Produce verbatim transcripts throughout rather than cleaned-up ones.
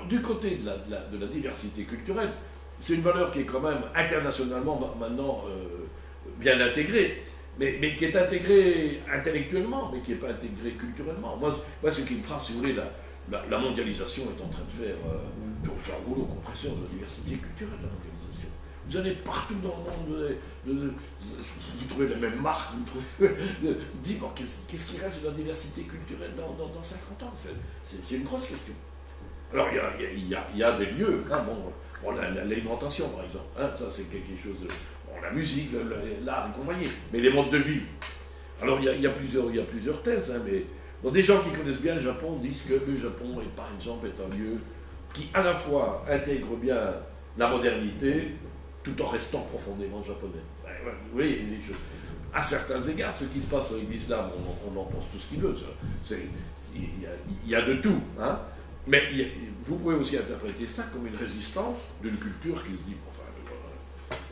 Alors, du côté de la, de la, de la diversité culturelle, c'est une valeur qui est quand même internationalement maintenant euh, bien intégrée, mais, mais qui est intégrée intellectuellement, mais qui n'est pas intégrée culturellement. Moi, moi, ce qui me frappe, si vous voulez, la, la, la mondialisation est en train de faire, euh, de faire un rouleau compresseur de la diversité culturelle. Hein. Vous allez partout dans le monde, vous, vous, vous trouvez la même marque, vous trouvez... Vous dites, bon, qu'est-ce qui reste de la diversité culturelle dans, dans, dans cinquante ans? C'est une grosse question. Alors, il y a, il y a, il y a des lieux, hein, bon, bon, l'alimentation, par exemple, hein, ça c'est quelque chose de... Bon, la musique, l'art et compagnie, mais les modes de vie. Alors, il y a, il y a, plusieurs, il y a plusieurs thèses, hein, mais... Bon, des gens qui connaissent bien le Japon disent que le Japon, est, par exemple, est un lieu qui, à la fois, intègre bien la modernité, tout en restant profondément japonais. Oui, à certains égards, ce qui se passe avec l'islam, on, on en pense tout ce qu'il veut. Il y, y a de tout. Hein. Mais y a, vous pouvez aussi interpréter ça comme une résistance d'une culture qui se dit, enfin,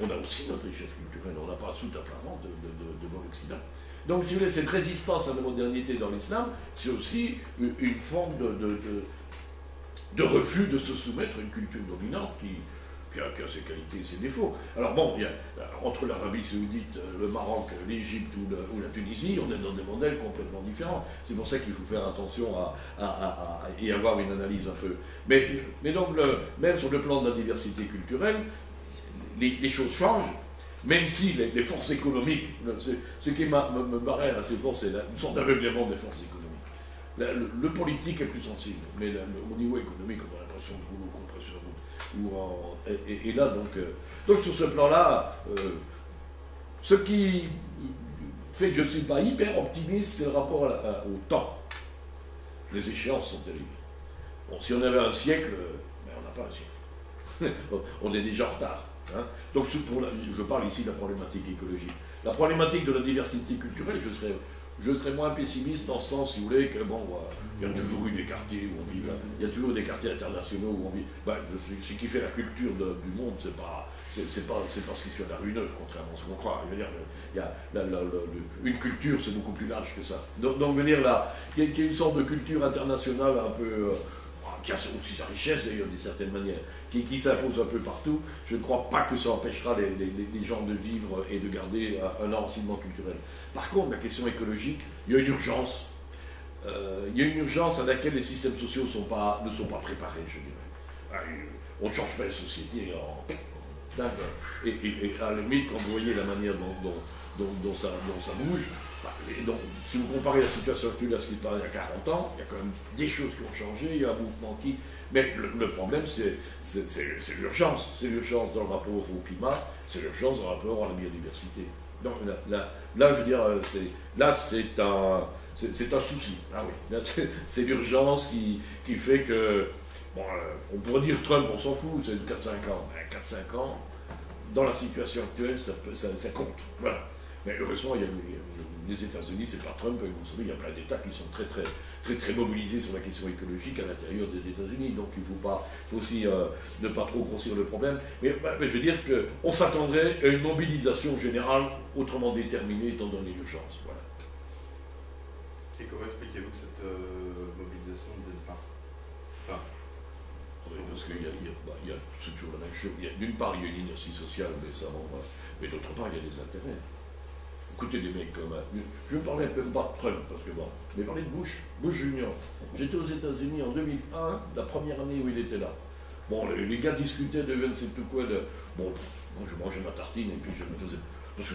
on a aussi notre richesse culturelle, on n'a pas tout à plat de, de, de, devant l'Occident. Donc, si vous voulez, cette résistance à la modernité dans l'islam, c'est aussi une, une forme de, de, de, de refus de se soumettre à une culture dominante qui... qui a ses qualités et ses défauts. Alors bon, il y a, entre l'Arabie Saoudite, le Maroc, l'Égypte ou, ou la Tunisie, on est dans des modèles complètement différents. C'est pour ça qu'il faut faire attention à, à, à, à et avoir une analyse un peu. Mais, mais donc, le, même sur le plan de la diversité culturelle, les, les choses changent, même si les, les forces économiques, ce qui me paraît assez fort, c'est une sorte d'aveuglement des forces économiques. La, le, le politique est plus sensible, mais la, le, au niveau économique, on a l'impression de rouleau compresseur. Ou en, et, et là, donc, euh, donc sur ce plan-là, euh, ce qui fait que je ne suis pas hyper optimiste, c'est le rapport à, à, au temps. Les échéances sont terribles. Bon, si on avait un siècle, ben on n'a pas un siècle. On est déjà en retard. Hein. Donc pour la, je parle ici de la problématique écologique. La problématique de la diversité culturelle, je serais... Je serais moins pessimiste dans le sens, si vous voulez, que bon, il y a toujours eu des quartiers où on vit, il y a toujours eu des quartiers internationaux où on vit. Ben, ce qui fait la culture de, du monde, c'est pas, c'est pas, c'est pas ce qui se fait à la rue neuve, contrairement à ce qu'on croit. Je veux dire, il y a la, la, la, la, une culture, c'est beaucoup plus large que ça. Donc, donc je veux dire là, il y, y a une sorte de culture internationale un peu, euh, qui a aussi sa richesse d'ailleurs d'une certaine manière, qui, qui s'impose un peu partout. Je ne crois pas que ça empêchera les, les, les gens de vivre et de garder un, un enracinement culturel. Par contre, la question écologique, il y a une urgence. Euh, il y a une urgence à laquelle les systèmes sociaux sont pas, ne sont pas préparés, je dirais. On ne change pas les sociétés en... Et, et, et à la limite, quand vous voyez la manière dont, dont, dont, dont, ça, dont ça bouge, bah, et donc, si vous comparez la situation actuelle à ce qui se passait il y a quarante ans, il y a quand même des choses qui ont changé, il y a un mouvement qui... Mais le, le problème, c'est l'urgence. C'est l'urgence dans le rapport au climat, c'est l'urgence dans le rapport à la biodiversité. Donc là, là, là, je veux dire, là, c'est un, c'est un souci. Ah oui, c'est l'urgence qui, qui fait que, bon, on pourrait dire Trump, on s'en fout, c'est quatre à cinq ans. quatre à cinq ans, dans la situation actuelle, ça, peut, ça, ça compte. Voilà. Mais heureusement, il y a, les États-Unis, c'est pas Trump, vous savez, il y a plein d'États qui sont très, très, très, très mobilisés sur la question écologique à l'intérieur des États-Unis. Donc il faut pas, faut aussi euh, ne pas trop grossir le problème. Mais, bah, mais je veux dire qu'on s'attendrait à une mobilisation générale autrement déterminée, étant donné l'urgence. Voilà. Et comment expliquez-vous cette euh, mobilisation de départ? Enfin, oui, parce qu'il y a, y a, bah, y a toujours la même chose. D'une part, il y a une inertie sociale, mais, ça, on va... mais d'autre part, il y a des intérêts. Écoutez des mecs comme... Je ne parlais même pas de Trump, parce que bon, mais parlais de Bush, Bush Junior. J'étais aux États-Unis en deux mille un, la première année où il était là. Bon, les, les gars discutaient de je ne sais plus quoi, de... Bon, moi je mangeais ma tartine et puis je me faisais... Parce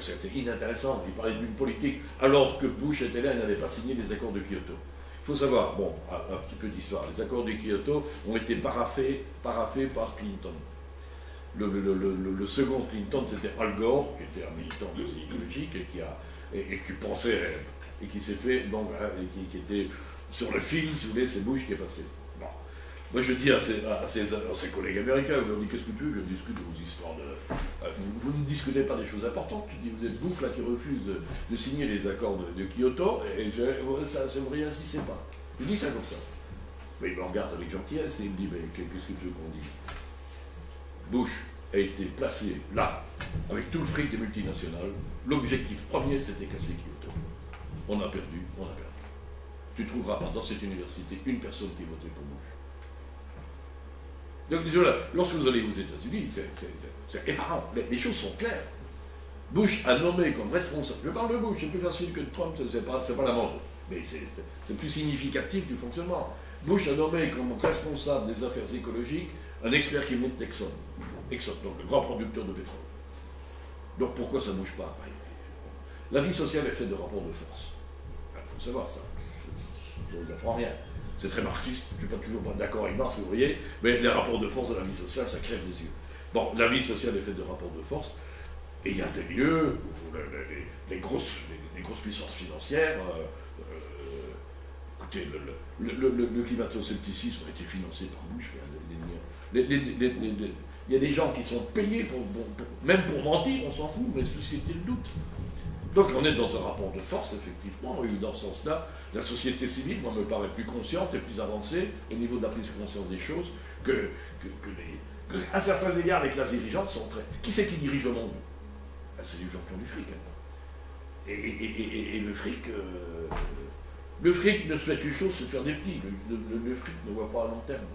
que c'était inintéressant, il parlait d'une politique, alors que Bush était là, il n'avait pas signé les accords de Kyoto. Il faut savoir, bon, un, un petit peu d'histoire, les accords de Kyoto ont été paraffés, paraffés par Clinton. Le, le, le, le second Clinton, c'était Al Gore, qui était un militant écologique et qui, a, et, et qui pensait, et qui s'est fait, donc, hein, et qui, qui était sur le fil, si vous voulez, c'est Bush qui est passé. Bon. Moi je dis à ses, à, ses, à ses collègues américains, je leur dis qu'est-ce que tu veux, je discute de vos histoires de... Vous, vous ne discutez pas des choses importantes, je dis vous êtes Bush là qui refuse de, de signer les accords de, de Kyoto, et je, ça ne me réinsistez pas. Je dis ça comme ça. Mais il me regarde avec gentillesse et il me dit, mais qu'est-ce que tu veux qu'on dise? Bush a été placé là, avec tout le fric des multinationales. L'objectif premier, c'était casser Kyoto. On a perdu, on a perdu. Tu trouveras pas dans cette université une personne qui votait pour Bush. Donc, déjà, lorsque vous allez aux États-Unis, c'est effarant. Mais les choses sont claires. Bush a nommé comme responsable. Je parle de Bush, c'est plus facile que de Trump, c'est pas, pas la mode. Mais c'est plus significatif du fonctionnement. Bush a nommé comme responsable des affaires écologiques un expert qui monte d'Exxon. Exxon, donc le grand producteur de pétrole. Donc pourquoi ça ne bouge pas? La vie sociale est faite de rapports de force. Il faut savoir ça. Je ne vous apprends rien. C'est très marxiste, je ne suis pas toujours d'accord avec Marx, vous voyez, mais les rapports de force de la vie sociale, ça crève les yeux. Bon, la vie sociale est faite de rapports de force, et il y a des lieux où les, les, grosses, les, les grosses puissances financières, euh, euh, écoutez, le, le, le, le, le climato-scepticisme a été financé par Bush. Il y a des gens qui sont payés, pour, pour, pour, même pour mentir, on s'en fout, mais société le doute. Donc on est dans un rapport de force, effectivement, et dans ce sens-là, la société civile, moi, me paraît plus consciente et plus avancée au niveau de la prise de conscience des choses que, que, que les... À certains égards, les classes dirigeantes sont très... Qui c'est qui dirige le monde? Ben, c'est les gens qui ont du fric. Hein. Et, et, et, et, et le fric... Euh, le fric ne souhaite une chose, se faire des petits. Le, le, le fric ne voit pas à long terme.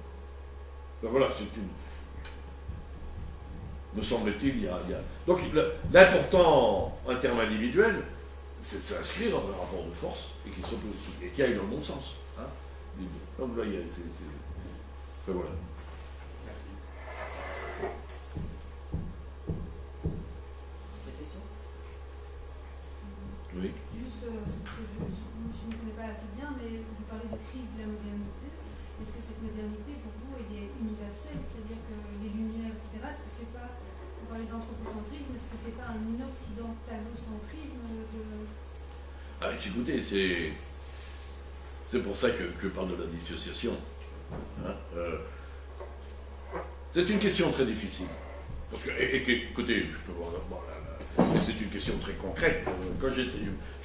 Ben, voilà, c'est une... Me semble-t-il, il y a... Il y a... Donc l'important en termes individuels, c'est de s'inscrire dans un rapport de force et qui s'oppose et qui aille dans le bon sens. Hein. Donc là, il y a, c'est, c'est... Enfin, voilà. Merci. Des questions? Oui. Juste, euh, je, je, je ne connais pas assez bien, mais vous parlez de crise de la modernité. Est-ce que cette modernité, pour vous, elle est universelle? C'est-à-dire que les lumières, et cetera. Est-ce que c'est pas... Vous parlez d'anthropocentrisme, est-ce que c'est pas un occidentalocentrisme de... Ah, écoutez, c'est c'est pour ça que, que je parle de la dissociation. Hein, euh, c'est une question très difficile. Parce que, et, et, écoutez, je peux voir, bon, c'est une question très concrète. Quand j'ai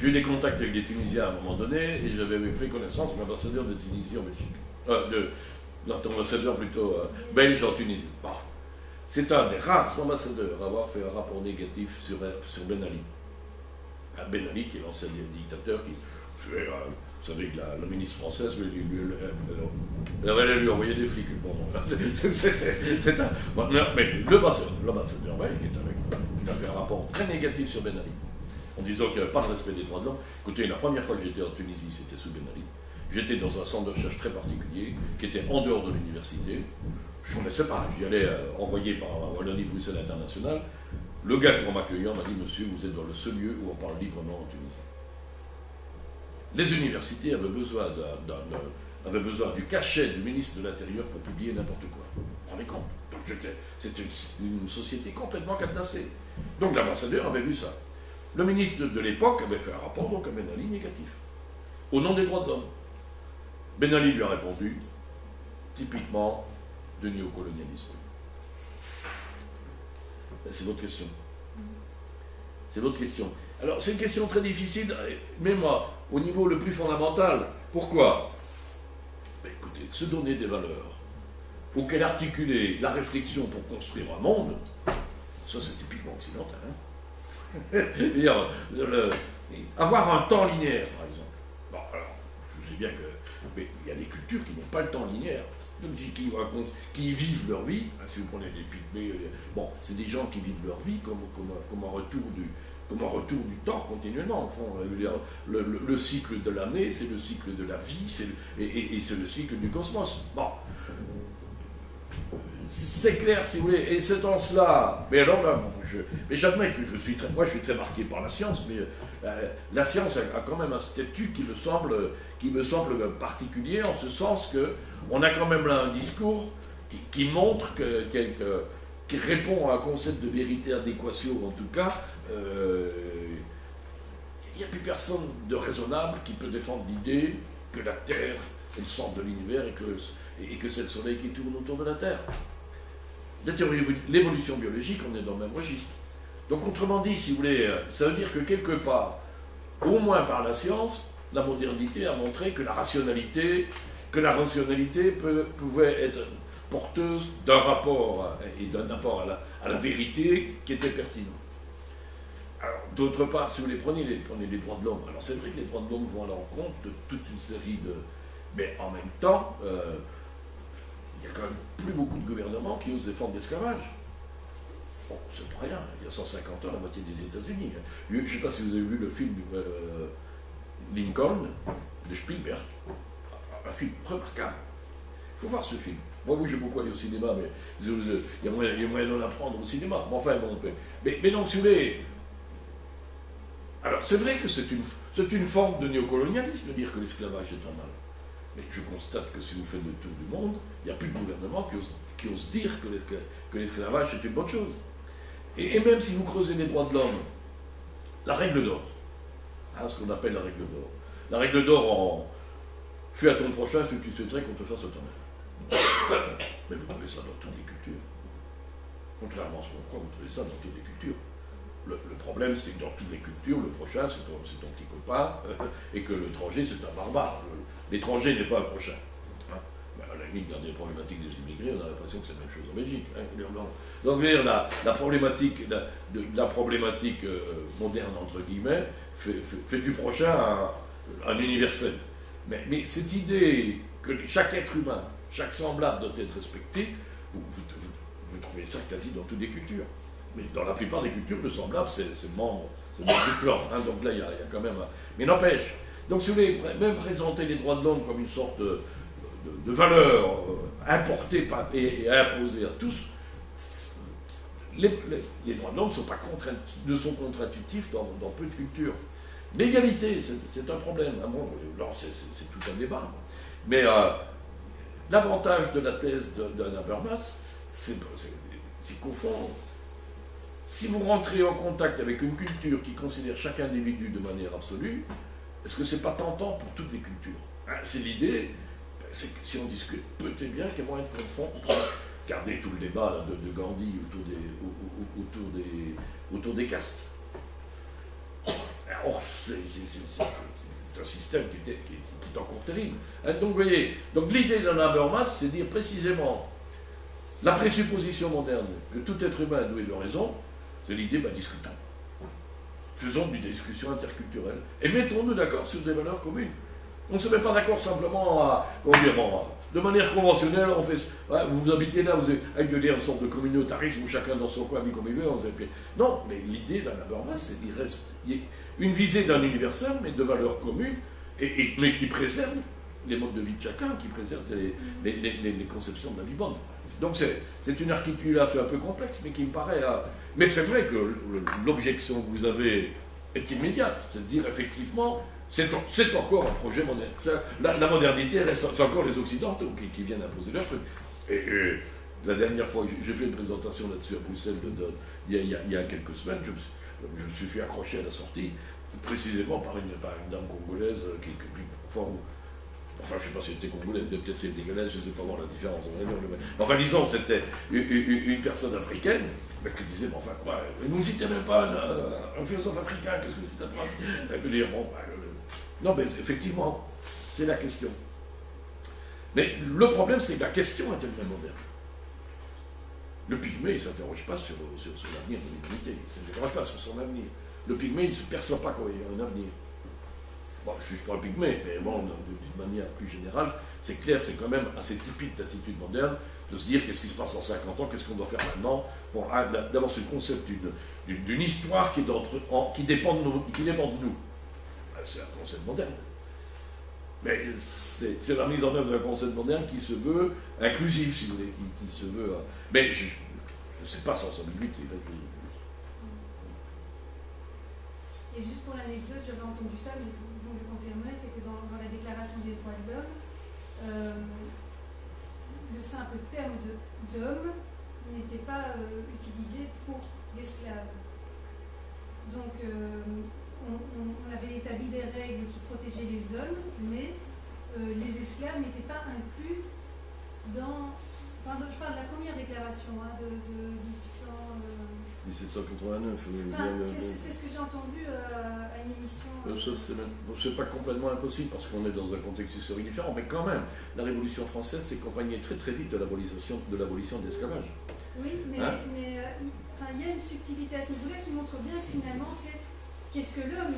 eu des contacts avec des Tunisiens à un moment donné, et j'avais fait connaissance de l'ambassadeur de Tunisie en Belgique. Euh, de, non, l'ambassadeur plutôt euh, belge en Tunisie. Bah, c'est un des rares ambassadeurs à avoir fait un rapport négatif sur, sur Ben Ali. Ben Ali, qui est l'ancien dictateur, qui, vous savez, la, la ministre française, elle, elle, elle, elle, elle lui envoyait des flics, c'est un... Bon, non, mais l'ambassadeur belge, qui est avec, il a fait un rapport très négatif sur Ben Ali, en disant qu'il n'y avait pas de respect des droits de l'homme. Écoutez, la première fois que j'étais en Tunisie, c'était sous Ben Ali. J'étais dans un centre de recherche très particulier, qui était en dehors de l'université. Je ne connaissais pas, j'y allais euh, envoyé par Wallonie Bruxelles International. Le gars qui m'a accueilli m'a dit: monsieur, vous êtes dans le seul lieu où on parle librement en Tunisie. Les universités avaient besoin, d un, d un, avaient besoin du cachet du ministre de l'Intérieur pour publier n'importe quoi. Vous vous rendez compte? C'était une, une société complètement cadenassée. Donc l'ambassadeur avait vu ça. Le ministre de l'époque avait fait un rapport, donc à Ben Ali, négatif, au nom des droits de l'homme. Ben Ali lui a répondu, typiquement, de néocolonialisme. C'est votre question. C'est votre question. Alors, c'est une question très difficile, mais moi, au niveau le plus fondamental, pourquoi? Ben, écoutez, se donner des valeurs auxquelles articuler la réflexion pour construire un monde, ça c'est typiquement occidental. Hein. -dire, le, avoir un temps linéaire, par exemple. Bon, alors, je sais bien que il y a des cultures qui n'ont pas le temps linéaire. Qui, racontent, qui vivent leur vie, hein, si vous prenez des pygmées, euh, bon, c'est des gens qui vivent leur vie comme, comme, comme, un, retour du, comme un retour du temps continuellement. Enfin, le, le, le cycle de l'année, c'est le cycle de la vie, le, et, et, et c'est le cycle du cosmos. Bon, c'est clair, si vous voulez, et c'est en cela. Mais alors là, je, mais j'admets que je suis très, moi je suis très marqué par la science, mais euh, la science a, a quand même un statut qui me semble, qui me semble particulier, en ce sens que on a quand même là un discours qui, qui montre, que, qui, que, qui répond à un concept de vérité adéquation, en tout cas. Euh, il n'y a plus personne de raisonnable qui peut défendre l'idée que la Terre est le centre de l'univers et que, et que c'est le Soleil qui tourne autour de la Terre. La théorie de l'évolution biologique, on est dans le même registre. Donc autrement dit, si vous voulez, ça veut dire que quelque part, au moins par la science, la modernité a montré que la rationalité... que la rationalité peut, pouvait être porteuse d'un rapport et d'un apport à la, à la vérité qui était pertinent. Alors, d'autre part, si vous les prenez, les, prenez les droits de l'homme, alors c'est vrai que les droits de l'homme vont à l'encontre de toute une série de... Mais en même temps, euh, il y a quand même plus beaucoup de gouvernements qui osent des formes d'esclavage. Bon, c'est pas rien, il y a cent cinquante ans, la moitié des États-Unis. Je ne sais pas si vous avez vu le film euh, Lincoln de Spielberg, un film remarquable. Il faut voir ce film. Moi, oui, j'ai beaucoup allé au cinéma, mais il y a moyen, moyen d'en apprendre au cinéma. Bon, enfin, bon, mais, mais donc, si vous voulez. Alors, c'est vrai que c'est une, une forme de néocolonialisme de dire que l'esclavage est un mal. Mais je constate que si vous faites le tour du monde, il n'y a plus de gouvernement qui ose, qui ose dire que l'esclavage est une bonne chose. Et, et même si vous creusez les droits de l'homme, la règle d'or, hein, ce qu'on appelle la règle d'or, la règle d'or en « fais à ton prochain ce que tu souhaiterais qu'on te fasse autant même ». Mais vous trouvez ça dans toutes les cultures. Contrairement à ce qu'on croit, vous trouvez ça dans toutes les cultures. Le, le problème, c'est que dans toutes les cultures, le prochain, c'est ton, ton petit copain, euh, et que l'étranger, c'est un barbare. L'étranger n'est pas un prochain. Hein. Ben, à la limite, dans les problématiques des immigrés, on a l'impression que c'est la même chose en Belgique. Hein. Donc, la, la problématique, la, de, la problématique euh, moderne, entre guillemets, fait, fait, fait du prochain un, un universel. Mais, mais cette idée que chaque être humain, chaque semblable doit être respecté, vous, vous, vous, vous trouvez ça quasi dans toutes les cultures. Mais dans la plupart des cultures, le semblable, c'est membre du plan. Hein, donc là, il y, y a quand même... Un... Mais n'empêche, donc si vous voulez même présenter les droits de l'homme comme une sorte de, de, de valeur euh, importée par, et, et imposée à tous, les, les, les droits de l'homme sont pas contre, ne sont contre-intuitifs dans, dans peu de cultures. L'égalité, c'est un problème. Ah bon, c'est tout un débat. Mais euh, l'avantage de la thèse d'Anna Habermas, c'est qu'au fond, si vous rentrez en contact avec une culture qui considère chaque individu de manière absolue, est-ce que c'est pas tentant pour toutes les cultures? Hein, c'est l'idée, c'est que si on discute, peut-être bien qu'il y a moyen de confondre. Regardez tout le débat là, de, de Gandhi autour des, au, au, autour des, autour des castes. Oh, c'est un système qui, était, qui, qui est encore terrible. Hein, donc, vous voyez, donc l'idée d'un Habermas, c'est dire précisément la présupposition moderne que tout être humain est doué de raison. C'est l'idée, ben, discutons. Faisons des discussions interculturelles. Et mettons-nous d'accord sur des valeurs communes. On ne se met pas d'accord simplement à, dire, bon, de manière conventionnelle, on fait... Hein, vous, vous habitez là, vous avez une sorte de communautarisme où chacun dans son coin vit comme il veut. On fait, non, mais l'idée d'un Habermas, c'est qu'il reste une visée d'un universel, mais de valeurs communes, et, et, mais qui préserve les modes de vie de chacun, qui préserve les, les, les, les, les conceptions de la vie bonne. Donc c'est une articulation un peu complexe, mais qui me paraît... À... Mais c'est vrai que l'objection que vous avez est immédiate, c'est-à-dire effectivement, c'est encore un projet moderne. La, la modernité, c'est encore les Occidentaux qui, qui viennent imposer leur truc. Et, et la dernière fois, j'ai fait une présentation là-dessus à Bruxelles, de, de, il, y a, il, y a, il y a quelques semaines, je me, je me suis fait accrocher à la sortie, précisément par une, par une dame congolaise qui... qui, qui enfin, Enfin, je ne sais pas si c'était congolais, peut-être c'était dégueulasse, je ne sais pas voir la différence. Enfin, disons, c'était une personne africaine qui disait, mais enfin quoi, vous ne citez même pas un, un philosophe africain, qu'est-ce que c'est ça? Je veux dire, bon, non, mais effectivement, c'est la question. Mais le problème, c'est que la question est tellement moderne. Le pygmée, il ne s'interroge pas sur, sur, sur l'avenir de l'humanité, il ne s'interroge pas sur son avenir. Le pygmée, il ne se perçoit pas qu'il y a un avenir. Bon, je ne suis pas un pygmée, mais bon, d'une manière plus générale, c'est clair, c'est quand même assez typique d'attitude moderne de se dire qu'est-ce qui se passe en cinquante ans, qu'est-ce qu'on doit faire maintenant, pour d'avoir ce concept d'une histoire qui, est en, qui, dépend de nous, qui dépend de nous. C'est un concept moderne. Mais c'est la mise en œuvre d'un concept moderne qui se veut inclusif, si vous voulez, qui, qui se veut... Mais je ne sais pas sans ambiguïté. Et juste pour l'anecdote, j'avais entendu ça, mais vous... c'est que dans, dans la déclaration des droits de l'homme, euh, le simple terme d'homme n'était pas euh, utilisé pour l'esclave. Donc euh, on, on avait établi des règles qui protégeaient les hommes, mais euh, les esclaves n'étaient pas inclus dans... Enfin, je parle de la première déclaration hein, de, de mille huit cents... Euh, mille sept cent quatre-vingt-neuf. Enfin, c'est ce que j'ai entendu euh, à une émission. Euh, c'est pas complètement impossible parce qu'on est dans un contexte historique différent, mais quand même, la Révolution française s'est accompagnée très très vite de l'abolition de l'abolition de l'esclavage. Oui, mais hein? il mais, enfin, y a une subtilité à ce niveau-là qui montre bien que finalement, c'est qu'est-ce que l'homme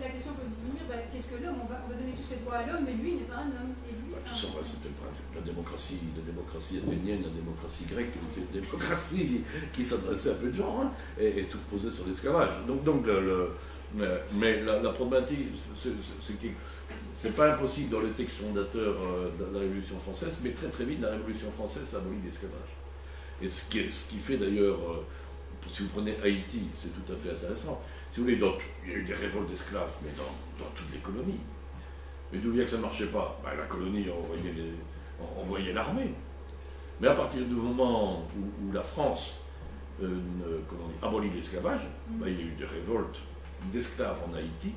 la question peut vous venir, ben, qu'est-ce que l'homme, on va, on va donner tous ces droits à l'homme, mais lui n'est pas un homme. Et lui, bah, tout ça, c'était le principe. La démocratie, la démocratie athénienne, la démocratie grecque, une démocratie qui, qui s'adressait à peu de gens, hein, et, et tout reposait sur l'esclavage. Donc, donc le, le, mais, mais la, la problématique, c'est pas impossible dans le texte fondateur de la Révolution française, mais très très vite, la Révolution française abolit l'esclavage. Et ce qui, ce qui fait d'ailleurs, si vous prenez Haïti, c'est tout à fait intéressant. Si vous voulez, dans, il y a eu des révoltes d'esclaves, mais dans, dans toutes les colonies. Mais d'où vient que ça ne marchait pas? Ben, la colonie envoyait, les, envoyait l'armée. Mais à partir du moment où, où la France euh, ne, abolit l'esclavage, ben, il y a eu des révoltes d'esclaves en Haïti.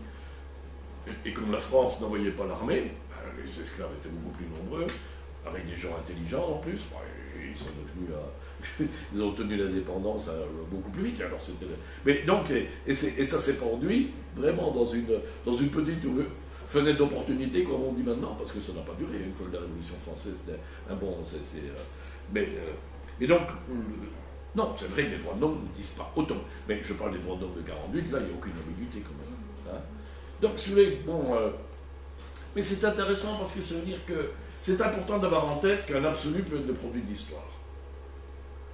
Et, et comme la France n'envoyait pas l'armée, ben, les esclaves étaient beaucoup plus nombreux, avec des gens intelligents en plus. Ben, ils sont devenus à... Ils ont obtenu l'indépendance beaucoup plus vite. Alors mais donc, et, et ça s'est produit vraiment dans une, dans une petite fenêtre d'opportunité, comme on dit maintenant, parce que ça n'a pas duré. Une fois que la Révolution française, un bon, c'est... Mais, mais donc, non, c'est vrai que les droits de l'homme ne disent pas autant. Mais je parle des droits de l'homme de quarante-huit, là, il n'y a aucune ambiguïté quand même. Hein? Donc, si vous voulez, bon... Euh, mais c'est intéressant parce que ça veut dire que c'est important d'avoir en tête qu'un absolu peut être le produit de l'histoire.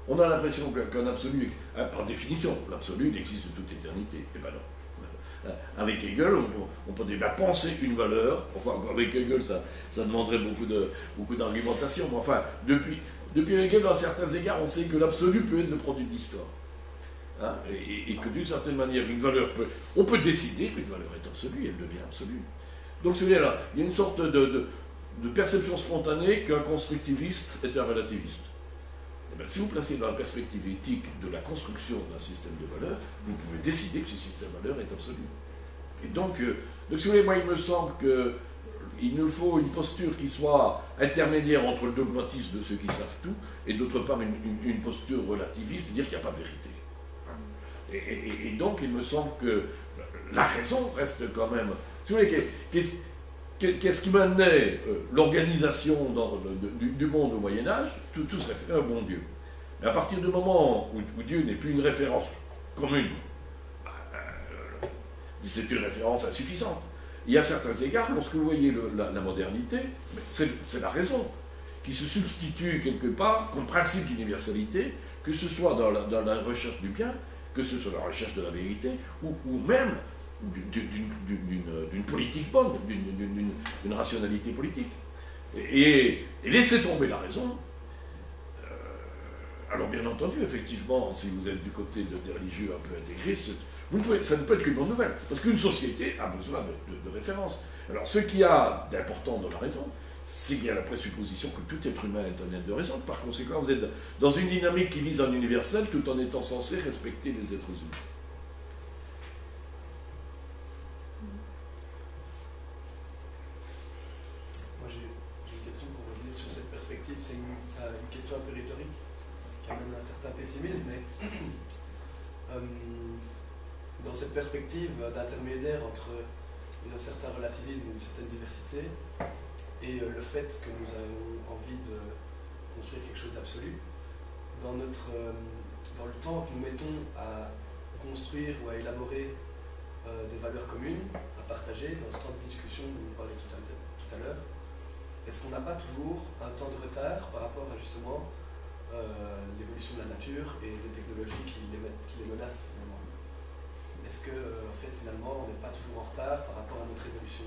On a l'impression qu'un absolu, par définition, l'absolu n'existe de toute éternité. Eh ben non. Avec Hegel, on, on peut déjà penser une valeur. Enfin, avec Hegel, ça, ça demanderait beaucoup de, beaucoup d'argumentation. Mais enfin, depuis, depuis Hegel, à certains égards, on sait que l'absolu peut être le produit de l'histoire. Hein? Et, et que d'une certaine manière, une valeur peut... On peut décider qu'une valeur est absolue, elle devient absolue. Donc, c'est bien là. Il y a une sorte de, de, de perception spontanée qu'un constructiviste est un relativiste. Eh bien, si vous placez dans la perspective éthique de la construction d'un système de valeurs, vous pouvez décider que ce système de valeurs est absolu. Et donc, euh, donc si vous voulez, moi, il me semble qu'il nous faut une posture qui soit intermédiaire entre le dogmatisme de ceux qui savent tout et d'autre part une, une, une posture relativiste, c'est-à-dire qu'il n'y a pas de vérité. Et, et, et donc, il me semble que la raison reste quand même... Si vous voulez, qu'est-ce Qu'est-ce qui menait l'organisation du, du monde au Moyen-Âge? Tout, tout se référait au bon Dieu. Et à partir du moment où, où Dieu n'est plus une référence commune, bah, euh, c'est une référence insuffisante. Et à certains égards, lorsque vous voyez le, la, la modernité, c'est la raison qui se substitue quelque part comme principe d'universalité, que ce soit dans la, dans la recherche du bien, que ce soit dans la recherche de la vérité, ou, ou même... d'une politique bonne, d'une rationalité politique. Et, et laisser tomber la raison. Euh, alors bien entendu, effectivement, si vous êtes du côté de, des religieux un peu intégristes, vous pouvez, ça ne peut être qu'une bonne nouvelle, parce qu'une société a besoin de, de, de références. Alors ce qu'il y a d'important dans la raison, c'est qu'il y a la présupposition que tout être humain est un être de raison. Par conséquent, vous êtes dans une dynamique qui vise un universel tout en étant censé respecter les êtres humains. C'est une, une question un peu rhétorique, qui amène un certain pessimisme, mais euh, dans cette perspective d'intermédiaire entre un certain relativisme, une certaine diversité, et euh, le fait que nous avons envie de construire quelque chose d'absolu, dans, euh, dans le temps que nous mettons à construire ou à élaborer euh, des valeurs communes, à partager, dans ce temps de discussion dont on parlait tout à, tout à l'heure, est-ce qu'on n'a pas toujours un temps de retard par rapport à justement euh, l'évolution de la nature et des technologies qui les, qui les menacent finalement? Est-ce que euh, en fait, finalement on n'est pas toujours en retard par rapport à notre évolution?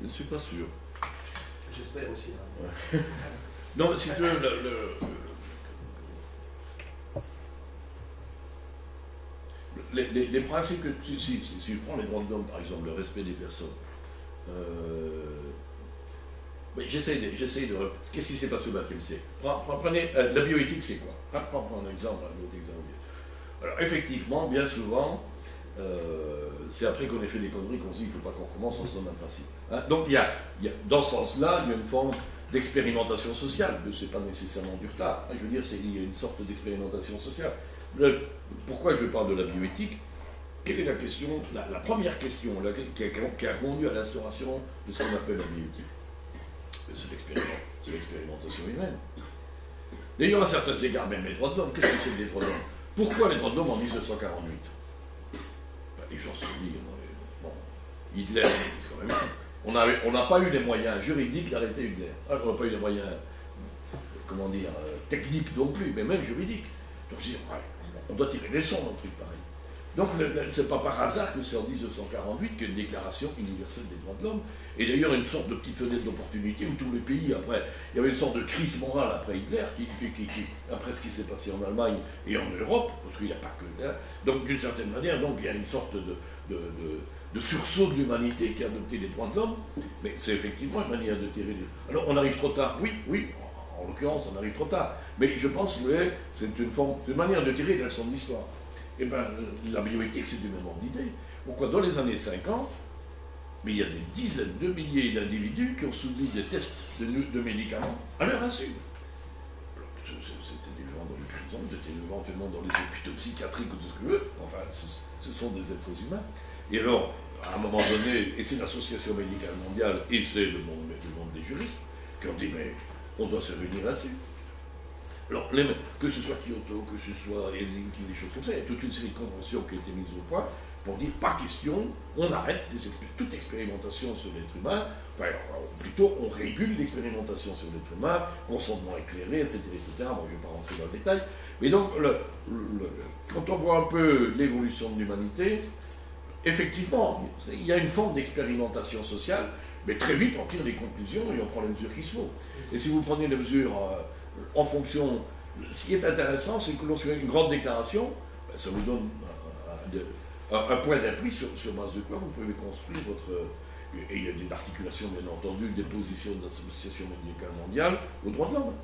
Je ne suis pas sûr. J'espère aussi. Hein. Ouais. Non, si tu veux, le, le, le, les, les, les principes que tu... Si, si, si je prends les droits de l'homme par exemple, le respect des personnes... Euh... Oui, j'essaie de... de... Qu'est-ce qui s'est passé au vingtième siècle? Prenez... La bioéthique, c'est quoi? Prenons un exemple. Alors, effectivement, bien souvent, euh, c'est après qu'on ait fait des conneries qu'on se dit qu'il ne faut pas qu'on recommence en se donnant un principe. Hein? Donc, il y a, il y a, dans ce sens-là, il y a une forme d'expérimentation sociale. Ce n'est pas nécessairement du retard. Je veux dire, il y a une sorte d'expérimentation sociale. Le... Pourquoi je parle de la bioéthique? Quelle est la question, la, la première question la, qui, a, qui a conduit à l'instauration de ce qu'on appelle la bioéthique? C'est l'expérimentation humaine. D'ailleurs, à certains égards, même les droits de l'homme, qu'est-ce que c'est que les droits de l'homme? Pourquoi les droits de l'homme en mille neuf cent quarante-huit? Ben, les gens se disent, bon, Hitler, c'est quand même... On n'a on n'a pas eu les moyens juridiques d'arrêter Hitler. Alors, on n'a pas eu les moyens, comment dire, techniques non plus, mais même juridiques. Donc, on doit tirer les leçons d'un truc pareil. Donc, ce n'est pas par hasard que c'est en mille neuf cent quarante-huit qu'il y a une déclaration universelle des droits de l'homme, et d'ailleurs une sorte de petite fenêtre d'opportunité où tous les pays, après, il y avait une sorte de crise morale après Hitler, qui, qui, qui, qui, après ce qui s'est passé en Allemagne et en Europe, parce qu'il n'y a pas que... Hein, donc, d'une certaine manière, donc, il y a une sorte de, de, de, de sursaut de l'humanité qui a adopté les droits de l'homme, mais c'est effectivement une manière de tirer... Les... Alors, on arrive trop tard, oui, oui, en l'occurrence, on arrive trop tard, mais je pense que c'est une forme, une manière de tirer les leçons de l'histoire. Eh bien, la bioéthique, c'est du même ordre d'idée. Pourquoi dans les années cinquante, mais il y a des dizaines de milliers d'individus qui ont soumis des tests de, de médicaments à leur insu. C'était des gens dans les prisons, c'était éventuellement dans les hôpitaux psychiatriques ou tout ce que veut. Enfin, ce, ce sont des êtres humains. Et alors, à un moment donné, et c'est l'Association médicale mondiale et c'est le monde, le monde des juristes qui ont dit, mais on doit se réunir là-dessus. Alors, les, que ce soit Kyoto, que ce soit Helsinki, des choses comme ça, il y a toute une série de conventions qui ont été mises au point pour dire, pas question, on arrête des expé toute expérimentation sur l'être humain, enfin, plutôt, on régule l'expérimentation sur l'être humain, consentement éclairé, et cetera, et cetera. Bon, je ne vais pas rentrer dans le détail. Mais donc, le, le, quand on voit un peu l'évolution de l'humanité, effectivement, il y a une forme d'expérimentation sociale, mais très vite, on tire les conclusions et on prend les mesures qui se font. Et si vous prenez les mesures... Euh, en fonction, ce qui est intéressant, c'est que lorsque vous avez une grande déclaration, ben, ça vous donne un, un, un point d'appui sur, sur base de quoi vous pouvez construire votre... Et il y a des articulations, bien entendu, des positions de l'Association médicale mondiale aux droits de l'homme.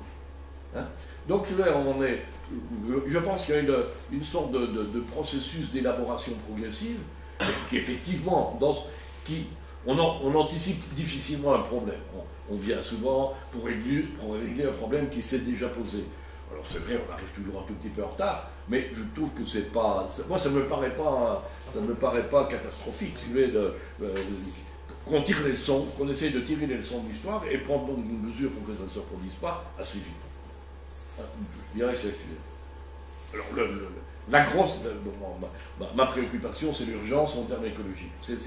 Hein? Donc là, on en est... Je pense qu'il y a une, une sorte de, de, de processus d'élaboration progressive qui, effectivement, dans ce, qui... On, en, on anticipe difficilement un problème. On, on vient souvent pour régler, pour régler un problème qui s'est déjà posé. Alors c'est vrai, on arrive toujours un tout petit peu en retard, mais je trouve que c'est pas... Moi, ça ne me paraît pas, ça me paraît pas catastrophique, si vous voulez, de, de, qu'on tire les leçons, qu'on essaye de tirer les leçons de l'histoire et prendre donc une mesure pour que ça ne se reproduise pas assez vite. Je dirais que c'est... Alors, le... le La grosse, ma, ma, ma préoccupation, c'est l'urgence en termes écologiques. C'est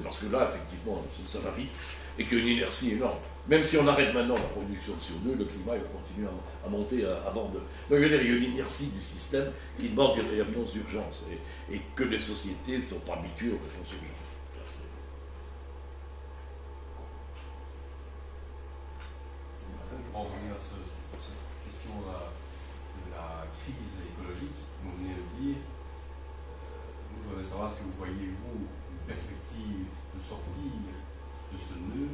parce que là, effectivement, ça, ça va vite et qu'il y a une inertie énorme. Même si on arrête maintenant la production de C O deux, le climat il va continuer à, à monter avant de... Donc, il y a une inertie du système qui demande des réponses d'urgence et, et que les sociétés ne sont pas habituées aux réponses d'urgence. Je vais revenir à cette question de la crise écologique. Vous venez de dire, euh, nous devons savoir si vous voyez, vous, une perspective de sortir de ce nœud,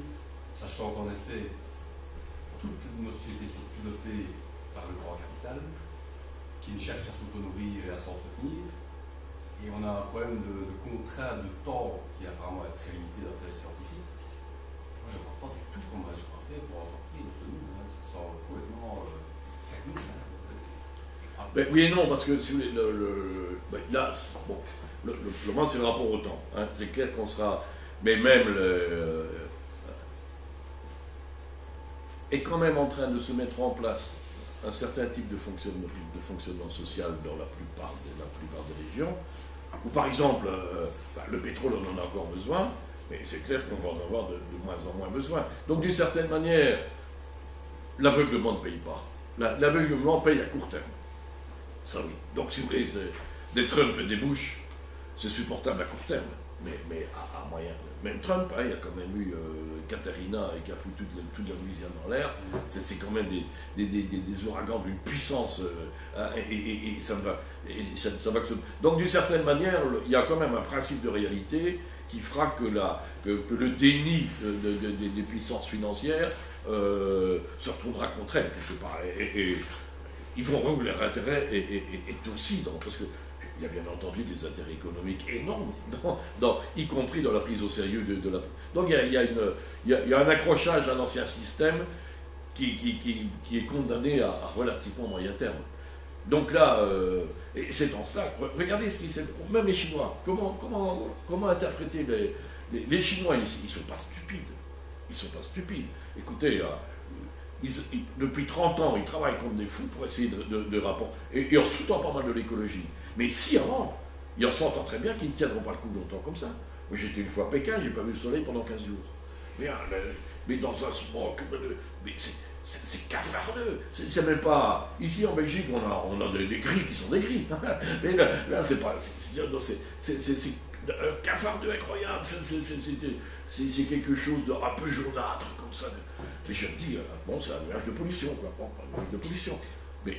sachant qu'en effet, toutes nos sociétés sont pilotées par le grand capital, qui ne cherche à s'auto-nourrir et à s'entretenir, et on a un problème de, de contrainte de temps qui apparemment est très limité dans les scientifiques. Moi, je ne vois pas du tout comment est-ce qu'on fait pour en sortir de ce nœud, hein. Ça semble complètement euh, fermé. Hein. Ben, oui et non, parce que si vous voulez, le, le, ben, là, bon, le, le, le moment c'est le rapport au temps. Hein, c'est clair qu'on sera. Mais même le, euh, est quand même en train de se mettre en place un certain type de fonctionnement, de fonctionnement social dans la plupart des, la plupart des régions, où par exemple, euh, ben, le pétrole, on en a encore besoin, mais c'est clair qu'on va en avoir de, de moins en moins besoin. Donc d'une certaine manière, l'aveuglement ne paye pas. L'aveuglement paye à court terme. Ça oui. Donc si vous voulez, des Trump et des Bush, c'est supportable à court terme, mais, mais à, à moyen. Même Trump, hein, il y a quand même eu euh, Katrina et qui a foutu toute la Louisiane dans l'air. C'est quand même des, des, des, des, des ouragans d'une puissance euh, et, et, et ça me va. Et ça, ça va que... Donc d'une certaine manière, il y a quand même un principe de réalité qui fera que, la, que, que le déni de, de, de, de, des puissances financières euh, se retournera contre elles quelque part. Et, et, et, Ils vont rendre leur intérêt est, est, est aussi dans... Parce qu'il y a bien entendu des intérêts économiques énormes, dans, dans, y compris dans la prise au sérieux de, de la... Donc il y a, il y a, une, il y a, il y a un accrochage à l'ancien système qui, qui, qui, qui est condamné à, à relativement moyen terme. Donc là, euh, et c'est dans cela, regardez ce qui s'est... Même les Chinois, comment, comment, comment interpréter les, les... Les Chinois, ils ne sont pas stupides. Ils ne sont pas stupides. Écoutez... Euh, Ils, ils, depuis trente ans, ils travaillent comme des fous pour essayer de, de, de rapport, et, et en soutenant pas mal de l'écologie. Mais si avant, Et on s'entend très bien qu'ils ne tiendront pas le coup longtemps comme ça. Moi j'étais une fois à Pékin, j'ai pas vu le soleil pendant quinze jours. Mais, mais dans un smoke, mais c'est cafardeux. C'est même pas. Ici en Belgique, on a, on a des, des gris qui sont des gris. Mais là, là c'est pas. C'est cafardeux incroyable. C'est quelque chose d'un peu jaunâtre comme ça. Mais je me dis, bon, c'est un nuage de pollution, quoi. Un nuage de pollution. Mais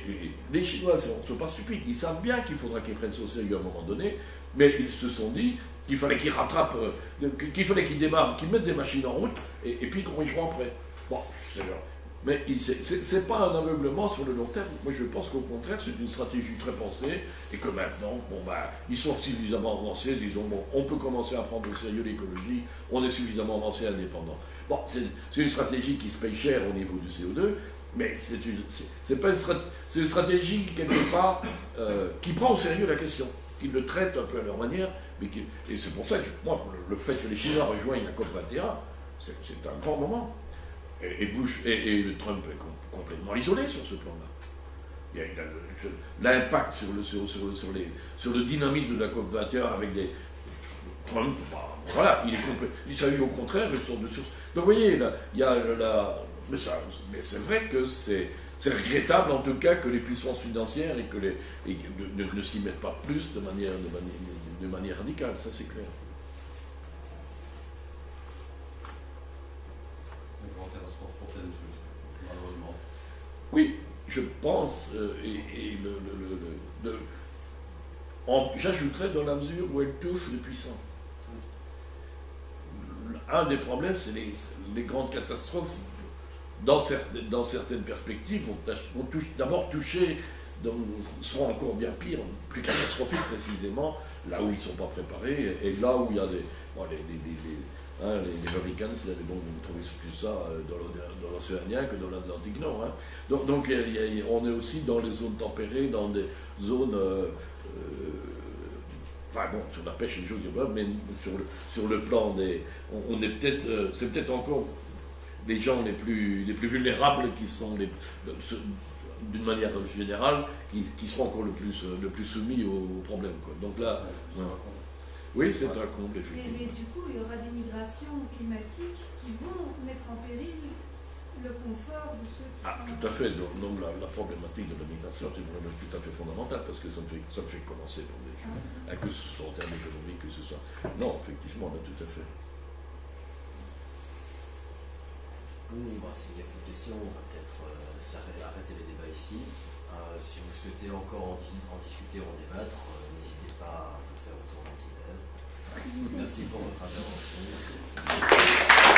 les Chinois ne sont pas stupides, ils savent bien qu'il faudra qu'ils prennent ça au sérieux à un moment donné, mais ils se sont dit qu'il fallait qu'ils rattrapent, qu'il fallait qu'ils démarrent, qu'ils mettent des machines en route, et, et puis qu'on corrigeront après. Bon, c'est bien. Mais ce n'est pas un aveuglement sur le long terme. Moi, je pense qu'au contraire, c'est une stratégie très pensée, et que maintenant, bon, ben, ils sont suffisamment avancés, ils ont, bon, on peut commencer à prendre au sérieux l'écologie, on est suffisamment avancé et indépendant. Bon, c'est une stratégie qui se paye cher au niveau du C O deux, mais c'est une, une, une stratégie, quelque part, euh, qui prend au sérieux la question, qui le traite un peu à leur manière, mais qui, et c'est pour ça que, je, moi, le, le fait que les Chinois rejoignent la COP vingt et un, c'est un grand moment. Et, et, Bush, et, et Trump est com complètement isolé sur ce plan-là. L'impact sur le, sur, sur, sur, les, sur le dynamisme de la COP vingt et un avec des... Trump, bah, voilà, il est complètement... Il s'agit au contraire une sorte de source... Donc, vous voyez, là, il y a la... Mais, mais c'est vrai que c'est regrettable en tout cas que les puissances financières et que les, et ne, ne, ne s'y mettent pas plus de manière, de manière, de manière radicale, ça c'est clair. Malheureusement. Oui, je pense, euh, et, et le, le, le, le, le, j'ajouterais dans la mesure où elle touche les puissants. Un des problèmes, c'est les, les grandes catastrophes. Dans certaines, dans certaines perspectives, on, on touche, d'abord touché, soit encore bien pire, plus catastrophique précisément, là où ils ne sont pas préparés, et, et là où il y a des... Bon, les, les, les, hein, les, les Americans, là, les bons, vous trouvez plus ça dans l'Océanien que dans l'Atlantique Nord. Hein. Donc, donc y a, y a, on est aussi dans les zones tempérées, dans des zones... Euh, euh, Enfin bon, sur la pêche et le jeu, mais sur le, sur le plan des... On, on est peut-être... Euh, c'est peut-être encore... les gens les plus, les plus vulnérables qui sont, d'une manière générale, qui, qui seront encore le plus, le plus soumis aux, aux problèmes. Quoi. Donc là, ouais, euh, oui, c'est un comble, effectivement. Mais, mais du coup, il y aura des migrations climatiques qui vont mettre en péril le confort de ceux qui ah, sont... Tout à fait. Donc, donc la, la problématique de la migration, c'est une problématique tout à fait fondamentale, parce que ça me fait, ça me fait commencer pour des gens, ah. ah, que ce soit en termes économiques, que ce soit... Non, effectivement, là, tout à fait. Mmh, bah, s'il n'y a plus de questions, on va peut-être euh, arrêter les débats ici. Euh, si vous souhaitez encore en, en discuter ou en débattre, euh, n'hésitez pas à nous faire autour d'un petit verre. Merci pour votre intervention. Merci.